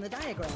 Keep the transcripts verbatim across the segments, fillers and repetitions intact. The diagram.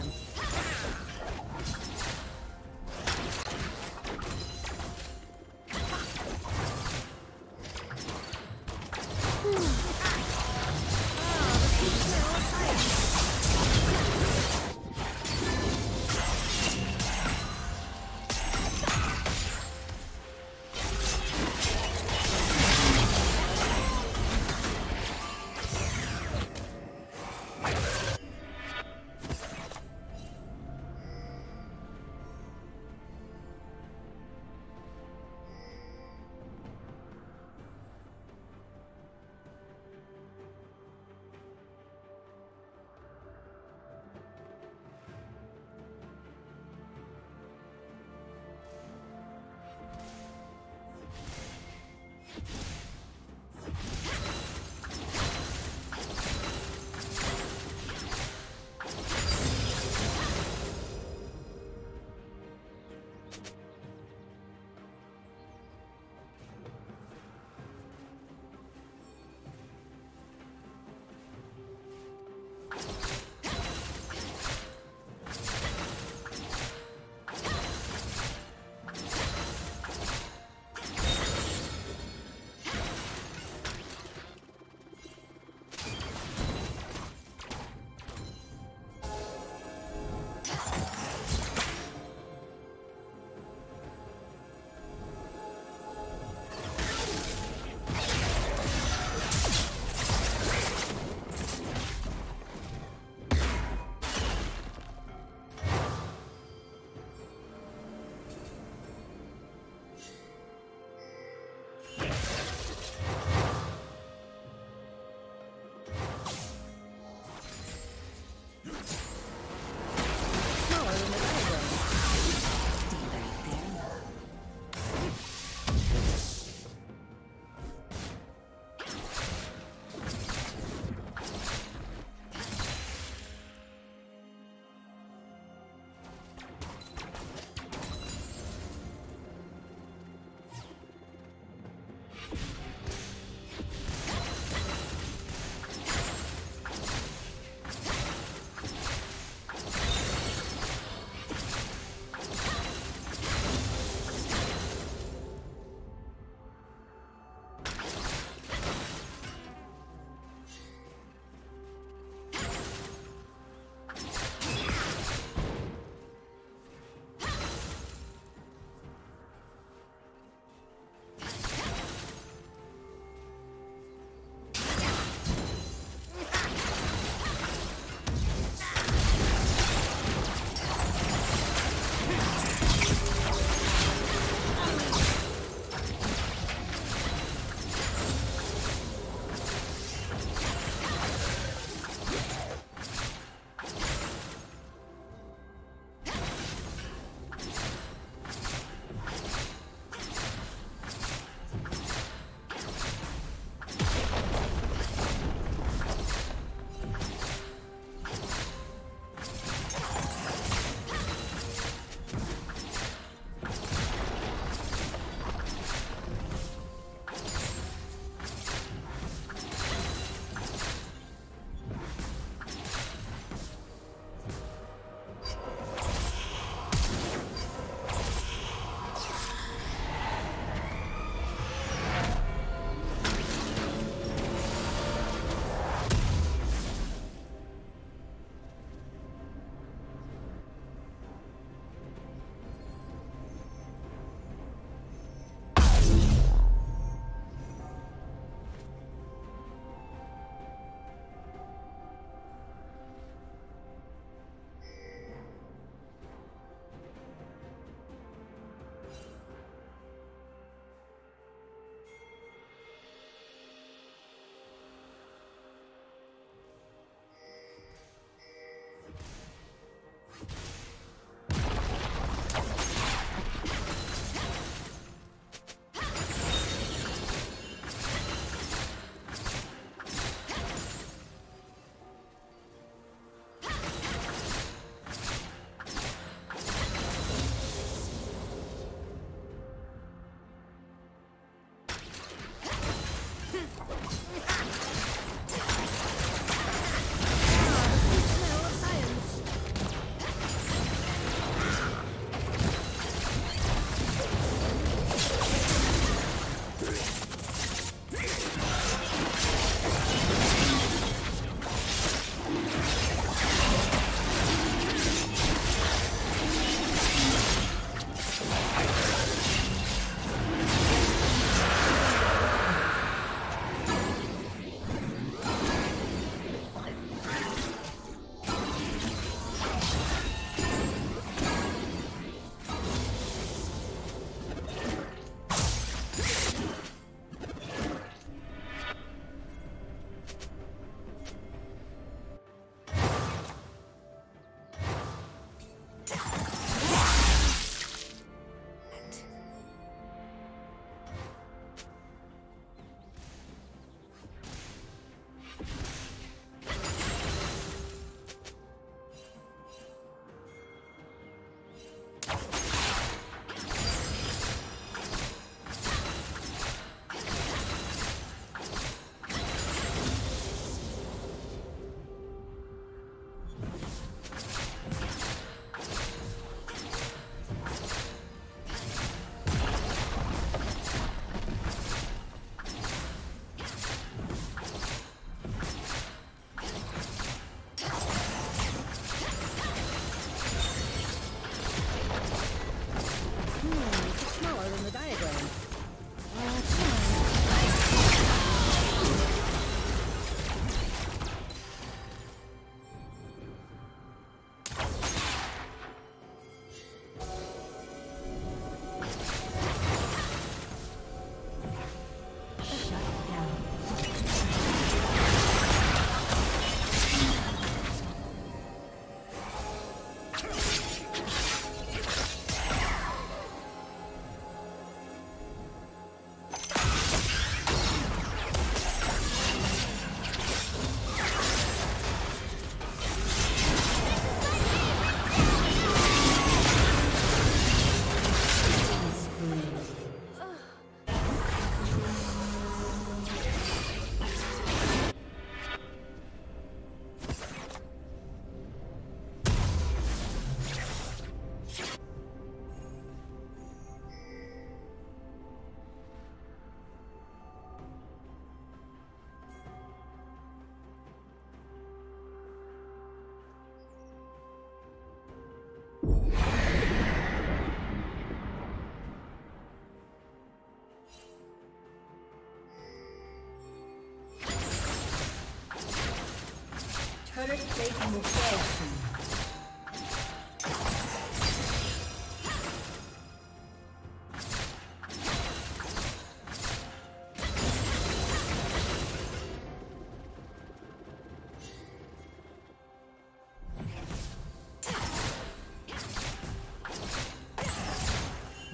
Turret plating will fall soon.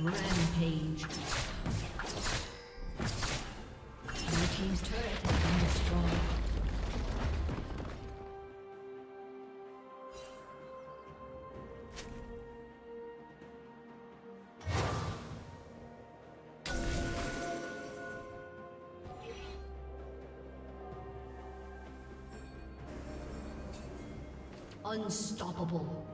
Rampage. Your team's turret has been destroyed. Unstoppable.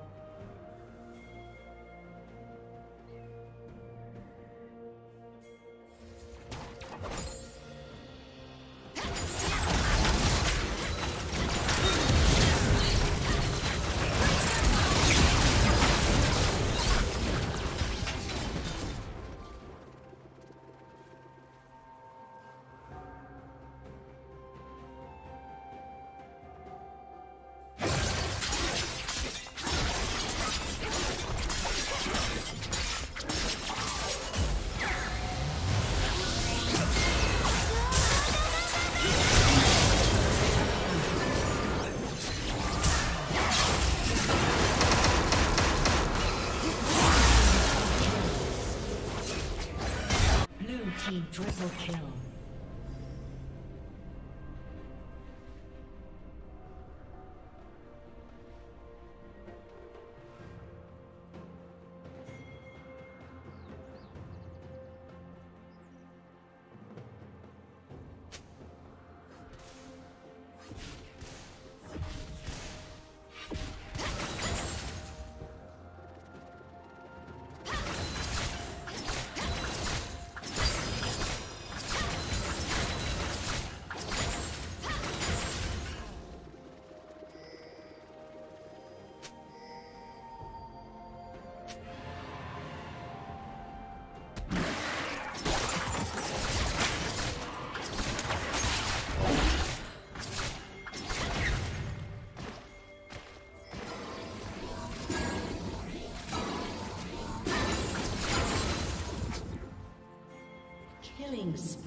Triple kill. Killing spree.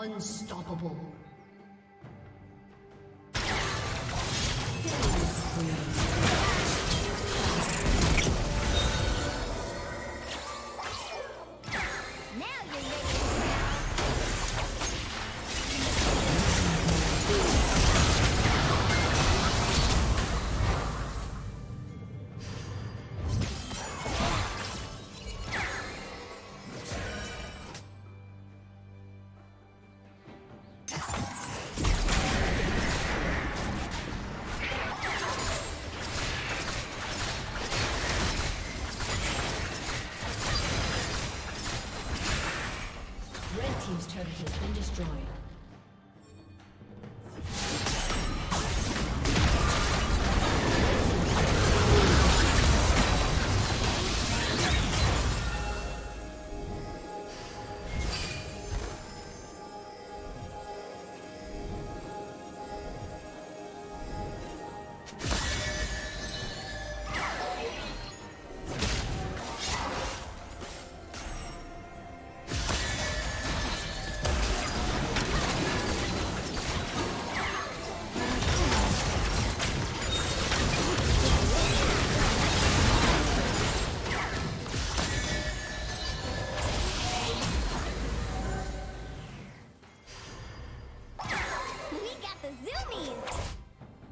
Unstoppable. Destroyed.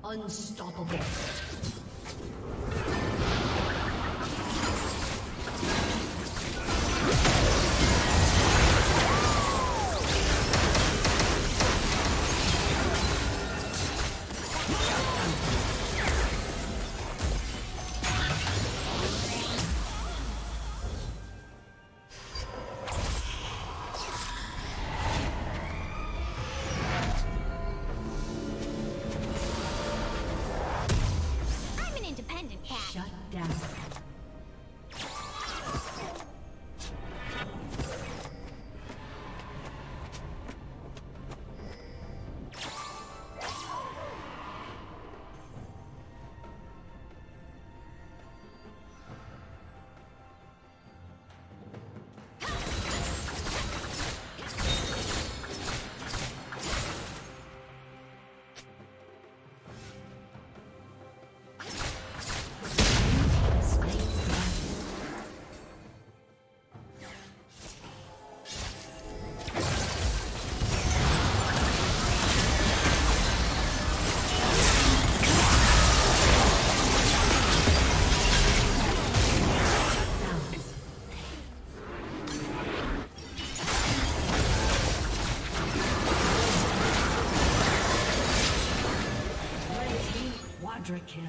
Unstoppable. Kill.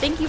Thank you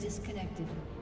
Disconnected.